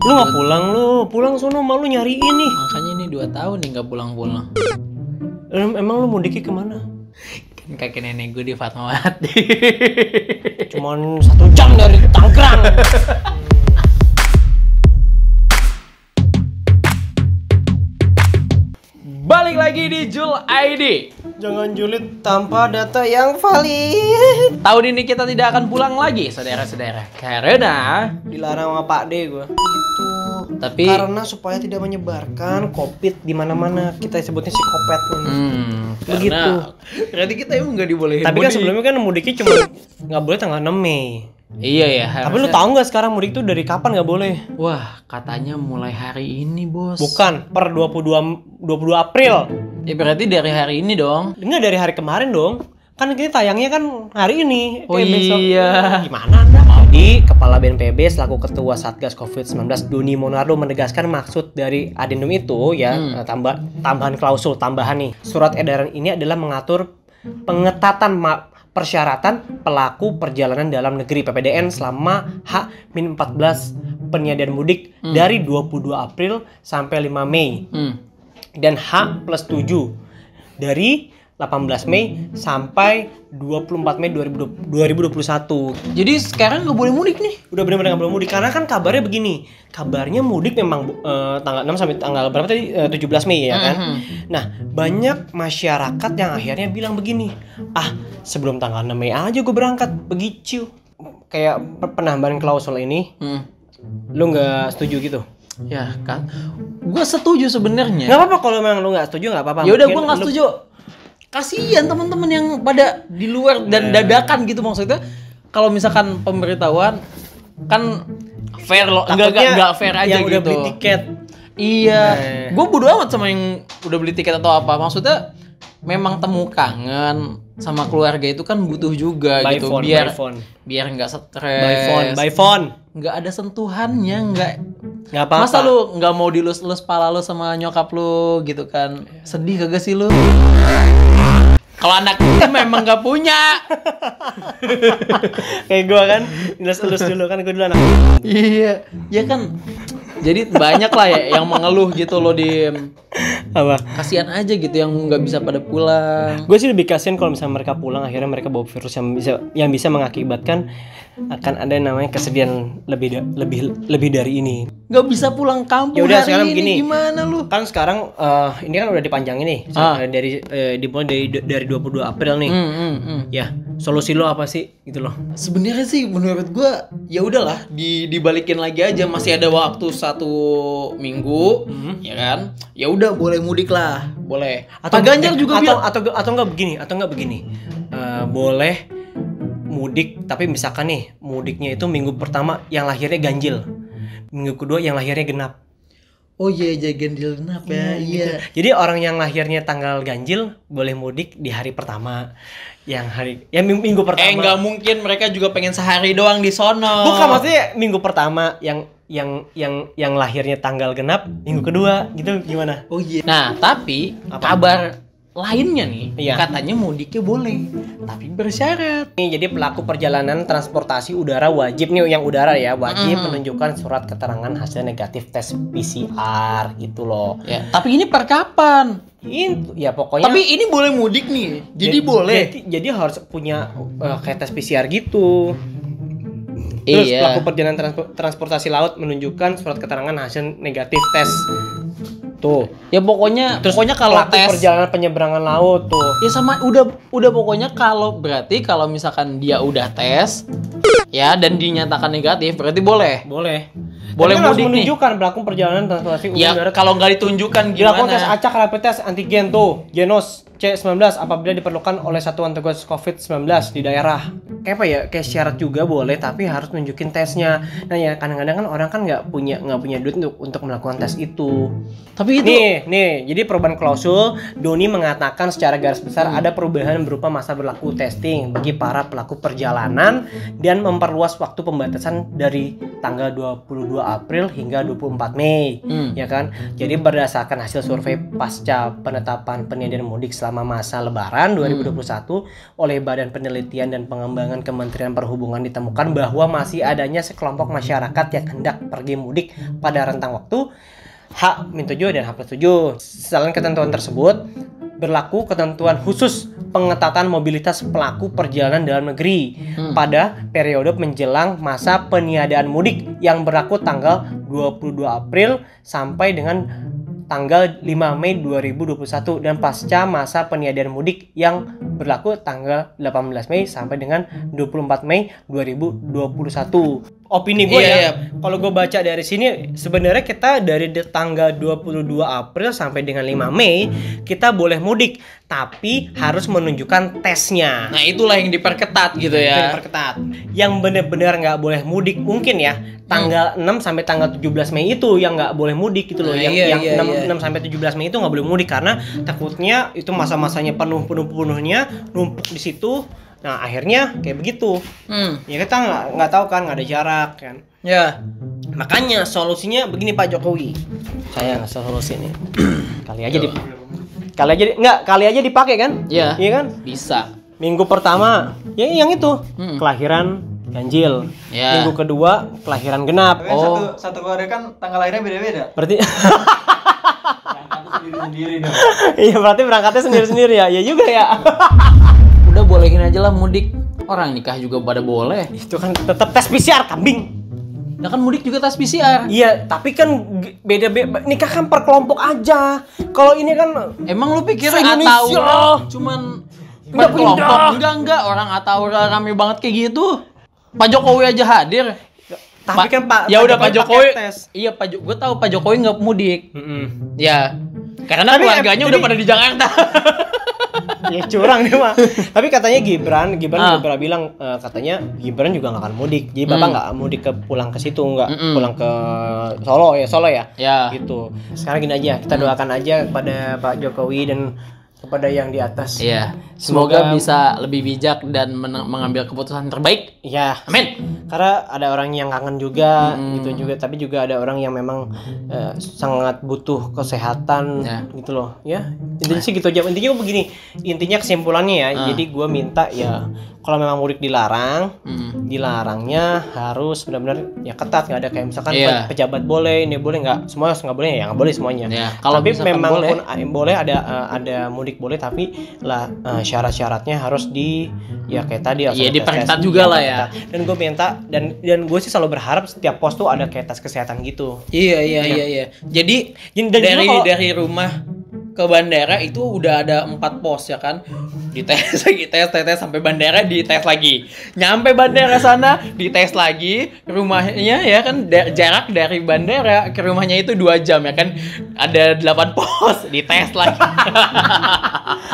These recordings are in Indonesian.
Lu gak pulang lu, pulang sono malu nyariin nih. Makanya ini 2 tahun nih gak pulang-pulang. Emang lu mau dikit kemana? Kan kakek nenek gue di Fatmawati. Cuman 1 jam dari Tangkring. Balik lagi di Jul ID. Jangan julid tanpa data yang valid. Tahun ini kita tidak akan pulang lagi, saudara-saudara. Karena dilarang sama Pak D gue. Gitu. Tapi karena supaya tidak menyebarkan Covid di mana-mana. Kita sebutnya psikopat. Begitu. Berarti kita emang nggak dibolehin. Tapi kan sebelumnya kan mudiknya cuma nggak boleh tanggal 6 Mei. Iya ya. Tapi lu tahu nggak sekarang mudik tuh dari kapan nggak boleh? Wah, katanya mulai hari ini, Bos. Bukan, per 22 April. Ya berarti dari hari ini dong. Enggak, dari hari kemarin dong. Kan kita tayangnya kan hari ini. Oh iya. Gimana Anda? Jadi, Kepala BNPB selaku Ketua Satgas Covid-19 Doni Monardo menegaskan maksud dari adendum itu ya, tambahan klausul tambahan nih. Surat edaran ini adalah mengatur pengetatan persyaratan pelaku perjalanan dalam negeri PPDN selama H-14 peniadaan mudik dari 22 April sampai 5 Mei dan H+7 dari 18 Mei sampai 24 Mei 2021. Jadi sekarang nggak boleh mudik nih? Udah benar-benar nggak boleh mudik karena kan kabarnya begini. Kabarnya mudik memang tanggal 6 sampai tanggal berapa tadi? 17 Mei ya kan? Nah, banyak masyarakat yang akhirnya bilang begini. Ah, sebelum tanggal 6 Mei aja gue berangkat. Begitu. Kayak penambahan klausul ini. Lu nggak setuju gitu? Ya kan? Gue setuju sebenarnya. Nggak apa-apa kalau memang lu nggak setuju nggak apa-apa. Ya udah gue nggak setuju. Kasihan teman-teman yang pada di luar dan dadakan gitu, maksudnya kalau misalkan pemberitahuan kan fair loh, enggak fair aja yang gitu. Udah beli tiket. Iya, gue bodo amat sama yang udah beli tiket atau apa. Maksudnya memang temu kangen sama keluarga itu kan butuh juga by gitu phone, biar nggak stres. By phone. Nggak ada sentuhannya, nggak apa-apa. Masa lu nggak mau dilus-lus pala lu sama nyokap lu gitu kan? Sedih kagak sih lu? Kalau anak itu memang gak punya. Kayak gue kan, ngelus-ngelus dulu kan, gue dulu anak. Iya, ya kan. Jadi banyak lah ya yang mengeluh gitu loh di... Apa? Kasian aja gitu yang gak bisa pada pulang. Gue sih lebih kasian kalau misalnya mereka pulang, akhirnya mereka bawa virus yang bisa mengakibatkan akan ada yang namanya kesedihan lebih dari ini. Gak bisa pulang kampung. Yaudah, hari ini begini. Gimana lu? Kan sekarang ini kan udah dipanjangin nih dari 22 April nih. Ya, solusi lo apa sih gitu loh? Sebenarnya sih menurut gue ya udahlah dibalikin lagi aja, masih ada waktu 1 minggu, ya kan? Ya udah boleh mudik lah, boleh. Atau Ganjar juga atau nggak begini, boleh mudik tapi misalkan nih mudiknya itu minggu pertama yang lahirnya ganjil, minggu kedua yang lahirnya genap. Oh iya, ganjil genap ya. Iya. Jadi orang yang lahirnya tanggal ganjil boleh mudik di hari pertama, minggu pertama. Nggak mungkin, mereka juga pengen sehari doang di sono. Bukan, maksudnya minggu pertama yang lahirnya tanggal genap, minggu kedua gitu gimana? Oh iya. Nah, tapi kabar lainnya nih, katanya mudiknya boleh, tapi bersyarat. Nih, jadi pelaku perjalanan transportasi udara wajib nih, yang udara ya, wajib menunjukkan surat keterangan hasil negatif tes PCR gitu loh. Ya. Tapi ini per kapan? Itu ya pokoknya. Tapi ini boleh mudik nih. Jadi boleh. Jadi harus punya kayak tes PCR gitu. Terus pelaku perjalanan transportasi laut menunjukkan surat keterangan hasil negatif tes. Tuh, ya pokoknya kalau tes perjalanan penyeberangan laut tuh. Ya sama udah pokoknya kalau misalkan dia udah tes ya dan dinyatakan negatif berarti boleh. Boleh mudik harus menunjukkan nih. Pelaku perjalanan transportasi udara. Ya kalau nggak ditunjukkan gimana? Dilakukan tes acak rapid test antigen tuh, Genos C19 apabila diperlukan oleh satuan tugas Covid-19 di daerah. Kayak apa ya? Kayak syarat juga boleh tapi harus nunjukin tesnya. Nah ya kadang-kadang kan orang kan nggak punya duit untuk melakukan tes itu. Tapi itu nih jadi perubahan klausul Doni mengatakan secara garis besar ada perubahan berupa masa berlaku testing bagi para pelaku perjalanan dan memperluas waktu pembatasan dari tanggal 22 April hingga 24 Mei, ya kan? Jadi berdasarkan hasil survei pasca penetapan peniadaan mudik selama selama masa Lebaran 2021 oleh Badan Penelitian dan Pengembangan Kementerian Perhubungan ditemukan bahwa masih adanya sekelompok masyarakat yang hendak pergi mudik pada rentang waktu H-7 dan H+7. Selain ketentuan tersebut, berlaku ketentuan khusus pengetatan mobilitas pelaku perjalanan dalam negeri pada periode menjelang masa peniadaan mudik yang berlaku tanggal 22 April sampai dengan tanggal 5 Mei 2021 dan pasca masa peniadaan mudik yang berlaku tanggal 18 Mei sampai dengan 24 Mei 2021. Opini gue kalau gue baca dari sini sebenarnya kita dari tanggal 22 April sampai dengan 5 Mei kita boleh mudik tapi harus menunjukkan tesnya. Nah itulah yang diperketat gitu ya. Diperketat. Yang benar-benar nggak boleh mudik mungkin ya tanggal 6 sampai tanggal 17 Mei itu yang nggak boleh mudik gitu loh. Yang 6 sampai 17 Mei itu nggak boleh mudik karena takutnya itu masa-masanya penuh-penuhnya numpuk di situ. Nah akhirnya kayak begitu, ya kita nggak tahu kan, nggak ada jarak kan. Ya, makanya solusinya begini Pak Jokowi. Saya nggak solusi ini. Kali aja dipakai kan? Iya. Iya kan? Bisa. Minggu pertama, ya yang itu kelahiran ganjil. Ya. Minggu kedua kelahiran genap. Tapi satu keluarga kan tanggal lahirnya beda-beda. Berarti. Sendiri-sendiri dong. Iya berarti berangkatnya sendiri-sendiri ya. Ya juga ya. Udah bolehin aja lah mudik. Orang nikah juga pada boleh. Itu kan tetap tes PCR kambing. Nah kan mudik juga tes PCR. Iya, tapi kan beda-beda. Nikah kan per kelompok aja. Kalau ini kan emang lu pikir atau cuman per kelompok? Enggak, orang atau rame banget kayak gitu. Pak Jokowi aja hadir. Tapi kan Pak ya udah Pak Jokowi. Iya, Pak Jokowi. Gue tahu Pak Jokowi enggak mudik. Ya. Karena keluarganya udah pada di Jakarta. Ya curang dia mah. Tapi katanya Gibran juga pernah bilang katanya Gibran juga nggak akan mudik. Jadi Bapak nggak mudik pulang ke Solo ya. Ya. Gitu. Sekarang gini aja, kita doakan aja kepada Pak Jokowi dan kepada yang di atas. Iya. Semoga bisa lebih bijak dan mengambil keputusan terbaik. Iya. Amin. Karena ada orang yang kangen juga gitu juga, tapi juga ada orang yang memang sangat butuh kesehatan gitu loh. Ya. Intinya sih gitu aja. Intinya gue begini. Intinya kesimpulannya ya. Jadi gue minta ya kalau memang mudik dilarang, dilarangnya harus benar-benar ya ketat, nggak ada kayak misalkan pejabat boleh, ini boleh nggak, semua nggak boleh ya, nggak boleh semuanya. Yeah. Kalau tapi memang boleh, boleh ada mudik boleh, tapi lah syarat-syaratnya harus di ya kayak tadi. Iya diperketat juga lah ya. Dan gue minta dan gue sih selalu berharap setiap pos tuh ada kayak tes kesehatan gitu. Iya. Jadi dari rumah ke bandara itu udah ada 4 pos ya kan, dites lagi, tes sampai bandara, dites lagi, nyampe bandara sana dites lagi, rumahnya ya kan jarak dari bandara ke rumahnya itu 2 jam ya kan, ada 8 pos dites lagi.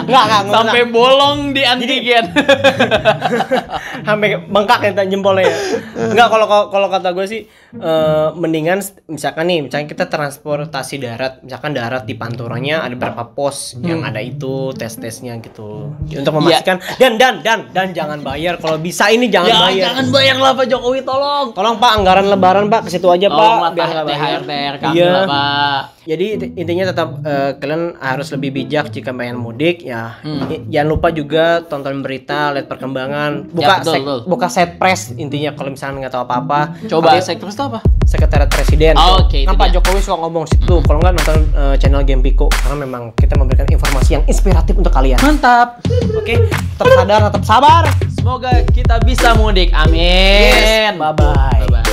Nggak sampai bolong di antigen. Sampai bengkak ya jempolnya. Enggak, kalau kata gue sih mendingan misalkan kita transportasi darat, misalkan darat di Panturanya ada berapa pos yang ada itu tes-tesnya gitu. Untuk memastikan dan jangan bayar kalau bisa, ini jangan bayar. Jangan bayar lah Pak Jokowi, tolong. Tolong Pak, anggaran lebaran Pak ke situ aja Pak, biar enggak bayar. Iya Pak. Jadi intinya tetap kalian harus lebih bijak jika pengen mudik ya. Jangan lupa juga tonton berita, lihat perkembangan, buka setpres intinya kalau misalnya nggak tahu apa-apa. Coba setpres itu apa? Sekretariat Presiden. Pak Jokowi suka ngomong situ. Kalau nggak nonton channel GenPI.co karena memang kita memberikan informasi yang inspiratif untuk kalian. Mantap. Oke, tetap sadar, tetap sabar. Semoga kita bisa mudik. Amin. Yes. Bye bye.